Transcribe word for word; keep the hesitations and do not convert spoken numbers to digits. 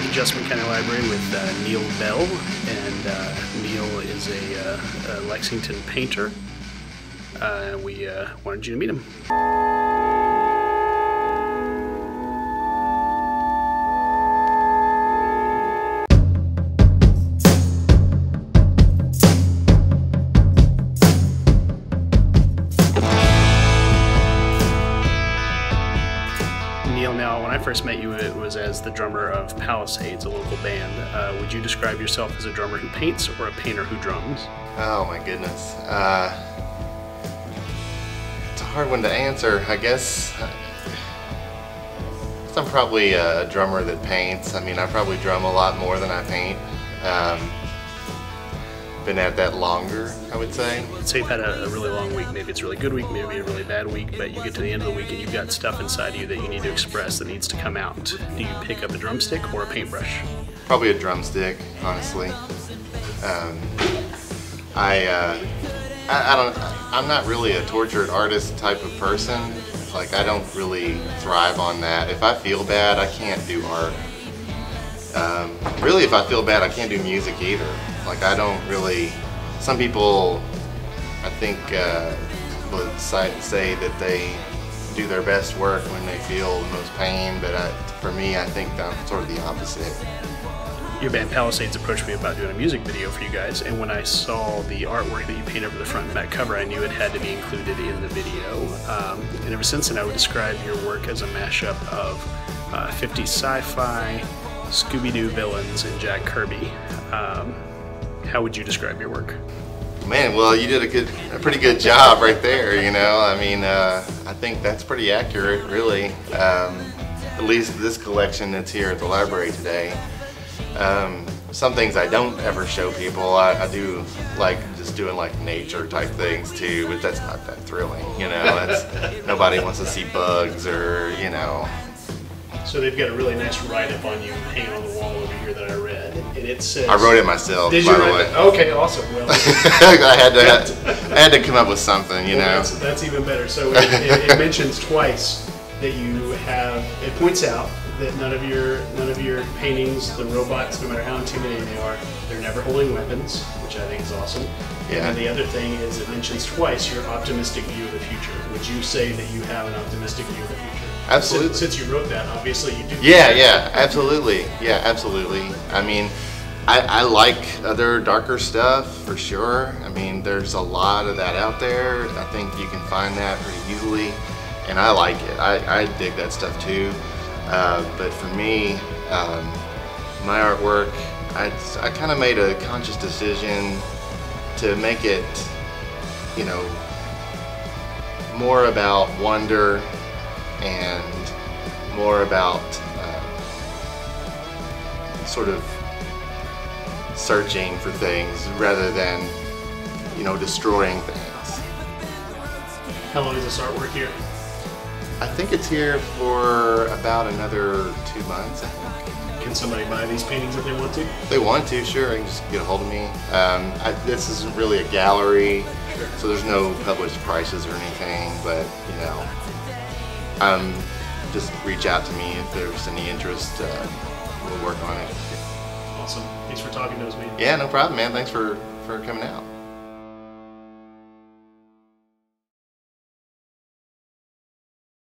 for the Jessamine County Library with uh, Neil Bell, and uh, Neil is a, uh, a Lexington painter. Uh, we uh, wanted you to meet him. Now, when I first met you, it was as the drummer of Palisades, a local band. Uh, would you describe yourself as a drummer who paints or a painter who drums? Oh my goodness. Uh, it's a hard one to answer. I guess, I guess I'm probably a drummer that paints. I mean, I probably drum a lot more than I paint. Um, been at that longer, I would say. So you've had a, a really long week, maybe it's a really good week, maybe a really bad week, but you get to the end of the week and you've got stuff inside of you that you need to express, that needs to come out. Do you pick up a drumstick or a paintbrush? Probably a drumstick, honestly. Um, I, uh, I, I don't, I'm not really a tortured artist type of person. Like, I don't really thrive on that. If I feel bad, I can't do art. Um, really, if I feel bad, I can't do music either. Like, I don't really, some people, I think, uh, would say that they do their best work when they feel the most pain, but I, for me, I think I'm sort of the opposite. Your band Palisades approached me about doing a music video for you guys, and when I saw the artwork that you painted over the front and back cover, I knew it had to be included in the video. Um, and ever since then, I would describe your work as a mashup of uh, fifties sci-fi, Scooby-Doo villains, and Jack Kirby. Um, How would you describe your work? Man, well, you did a good, a pretty good job right there, you know. I mean, uh, I think that's pretty accurate, really. Um, at least this collection that's here at the library today. Um, some things I don't ever show people. I, I do like just doing like nature type things too, but that's not that thrilling, you know. That's, nobody wants to see bugs or, you know. So they've got a really nice write-up on you hanging on the wall over here that I read. And it says, I wrote it myself. Did you by write the way. It? Okay, awesome. Well, I had to, I had to come up with something, you well, know. That's, that's even better. So it, it, it mentions twice that you have. It points out that none of your none of your paintings, the robots, no matter how intimidating they are, they're never holding weapons, which I think is awesome. Yeah. And the other thing is, it mentions twice your optimistic view of the future. Would you say that you have an optimistic view of the future? Absolutely. Since, since you wrote that, obviously you do. Yeah, yeah, absolutely. Yeah, absolutely. I mean, I, I like other darker stuff for sure. I mean, there's a lot of that out there. I think you can find that pretty easily, and I like it. I, I dig that stuff too. Uh, but for me, um, my artwork, I, I kind of made a conscious decision to make it, you know, more about wonder and more about uh, sort of searching for things rather than, you know, destroying things. How long is this artwork here? I think it's here for about another two months, I think. Can somebody buy these paintings if they want to? If they want to, sure. They can just get a hold of me. Um, I, this isn't really a gallery, sure. So there's no published prices or anything, but, you know, Um, just reach out to me if there's any interest. Uh, we'll work on it. Awesome. Thanks for talking to us, man. Yeah, no problem, man. Thanks for, for coming out.